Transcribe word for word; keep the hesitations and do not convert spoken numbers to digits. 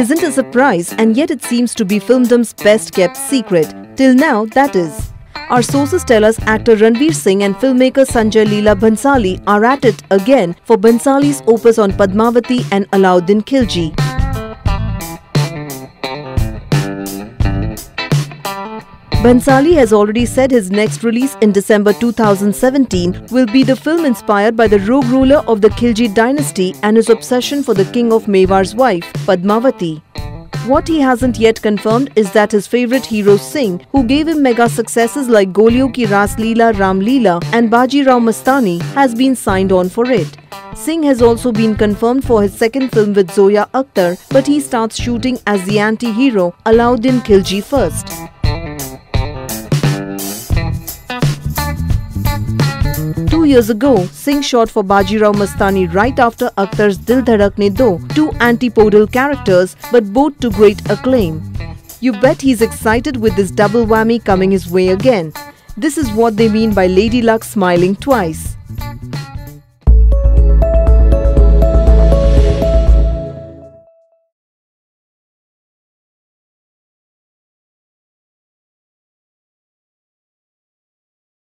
isn't a surprise, and yet it seems to be filmdom's best kept secret. Till now, that is. Our sources tell us actor Ranveer Singh and filmmaker Sanjay Leela Bhansali are at it again for Bhansali's opus on Padmavati and Alauddin Khilji. Bhansali has already said his next release in December two thousand seventeen will be the film inspired by the rogue ruler of the Khilji dynasty and his obsession for the king of Mewar's wife, Padmavati. What he hasn't yet confirmed is that his favourite hero Singh, who gave him mega successes like Goliyon Ki Rasleela: Ram Leela and Bajirao Mastani, has been signed on for it. Singh has also been confirmed for his second film with Zoya Akhtar, but he starts shooting as the anti-hero Alauddin Khilji first. Two years ago, Singh shot for Bajirao Mastani right after Akhtar's Dil Dhadakne Do, two antipodal characters, but both to great acclaim. You bet he's excited with this double whammy coming his way again. This is what they mean by Lady Luck smiling twice.